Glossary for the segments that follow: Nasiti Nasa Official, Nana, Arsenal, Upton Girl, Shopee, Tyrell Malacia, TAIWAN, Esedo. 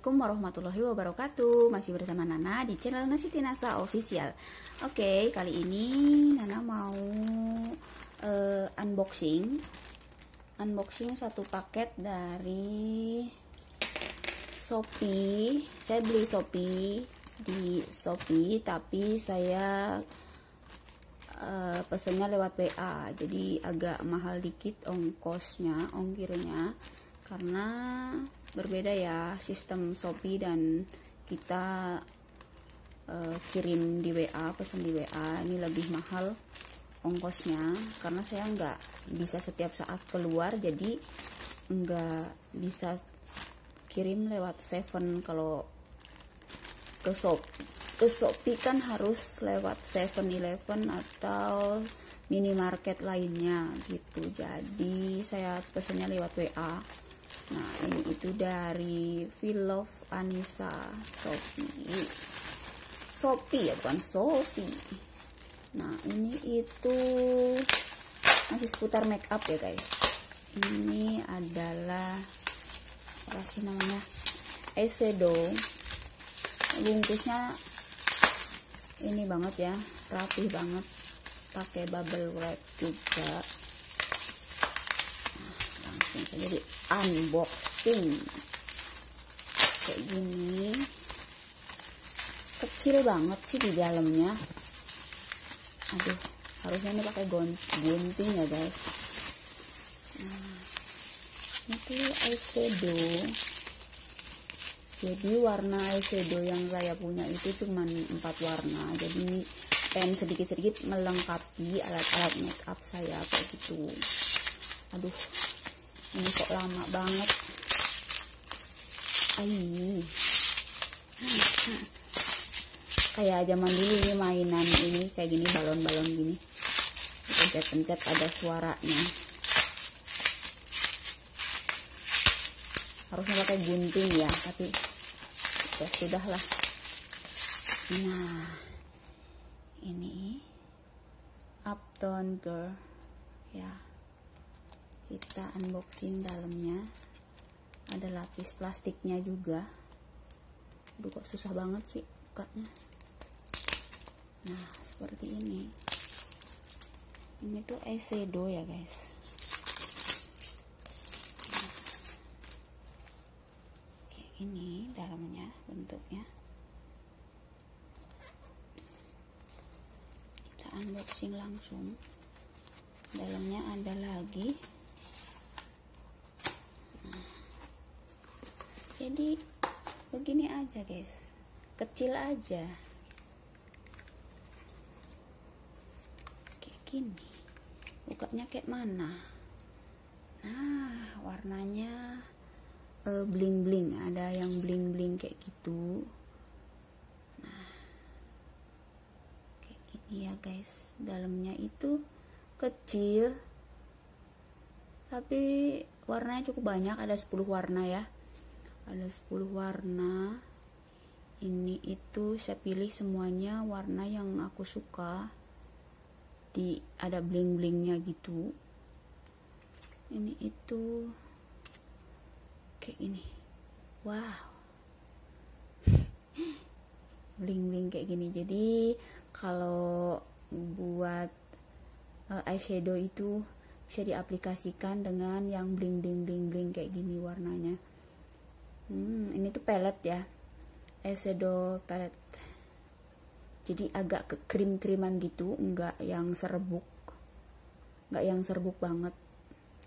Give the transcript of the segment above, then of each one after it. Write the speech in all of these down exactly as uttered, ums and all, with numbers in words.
Assalamualaikum warahmatullahi wabarakatuh. Masih bersama Nana di channel Nasiti Nasa Official. Oke, okay, kali ini Nana mau uh, unboxing Unboxing satu paket dari Shopee. Saya beli Shopee di Shopee, tapi saya uh, pesennya lewat W A, jadi agak mahal dikit ongkosnya, ongkirnya, karena berbeda ya sistem Shopee dan kita uh, kirim di W A, pesan di W A. Ini lebih mahal ongkosnya karena saya nggak bisa setiap saat keluar, jadi nggak bisa kirim lewat Seven. Kalau ke shop ke Shopee kan harus lewat Seven Eleven atau minimarket lainnya gitu, jadi saya pesannya lewat W A. Nah, ini itu dari Vlog Anissa Shopee. Shopee ya, bukan Shopee. Nah, ini itu masih seputar make up ya, guys. Ini adalah apa sih namanya? Esedo. Bungkusnya ini banget ya, rapih banget. Pakai bubble wrap juga. Jadi unboxing kayak gini, kecil banget sih di dalamnya. Aduh, harusnya ini pakai gunting ya guys. Nah, itu eyeshadow. Jadi warna eyeshadow yang saya punya itu cuman empat warna. Jadi pen sedikit-sedikit melengkapi alat-alat make up saya kayak gitu. Aduh, ini kok lama banget. Ayy. Kayak zaman dulu ini mainan ini kayak gini, balon-balon gini. Pencet-pencet ada suaranya. Harusnya pakai gunting ya, tapi ya sudahlah. Nah, ini Upton Girl ya. Kita unboxing dalamnya. Ada lapis plastiknya juga. Aduh, kok susah banget sih bukanya. Nah, seperti ini. Ini tuh eyeshadow ya guys. Nah, kayak gini dalamnya bentuknya. Kita unboxing langsung. Dalamnya ada lagi. Jadi begini aja guys, kecil aja kayak gini. Bukanya kayak mana? Nah, warnanya uh, bling bling, ada yang bling bling kayak gitu. Nah, kayak gini ya guys. Dalamnya itu kecil, tapi warnanya cukup banyak, ada sepuluh warna ya. Ada sepuluh warna. Ini itu saya pilih semuanya warna yang aku suka. Di ada bling-blingnya gitu. Ini itu kayak ini. Wow. Bling-bling kayak gini. Jadi kalau buat uh, eyeshadow itu bisa diaplikasikan dengan yang bling-bling-bling-bling kayak gini warnanya. Hmm, ini tuh pelet ya, eyeshadow pelet. Jadi agak ke krim-kriman gitu, nggak yang serbuk, nggak yang serbuk banget,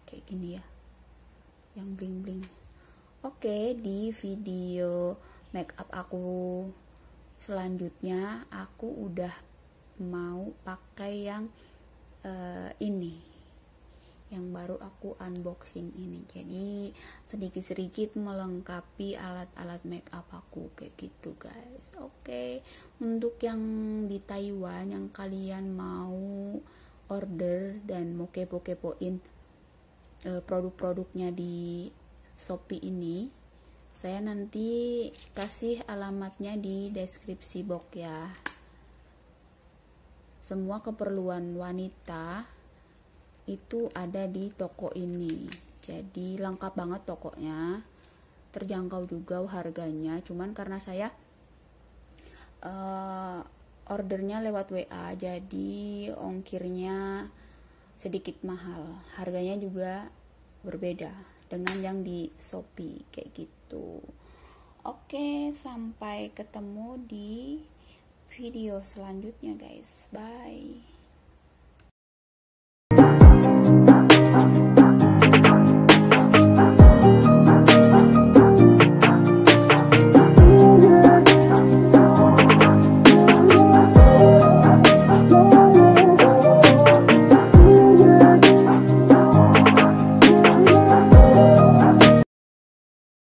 kayak gini ya, yang bling-bling. Oke, di video make up aku selanjutnya, aku udah mau pakai yang uh, ini. Yang baru aku unboxing ini, jadi sedikit-sedikit melengkapi alat-alat make up aku kayak gitu guys. Oke, untuk yang di Taiwan yang kalian mau order dan mau kepo-kepoin eh, produk-produknya di Shopee ini, saya nanti kasih alamatnya di deskripsi box ya. Semua keperluan wanita itu ada di toko ini, jadi lengkap banget tokonya. terjangkau juga harganya, cuman karena saya uh, ordernya lewat W A jadi ongkirnya sedikit mahal, harganya juga berbeda dengan yang di Shopee kayak gitu. Oke, sampai ketemu di video selanjutnya guys, bye.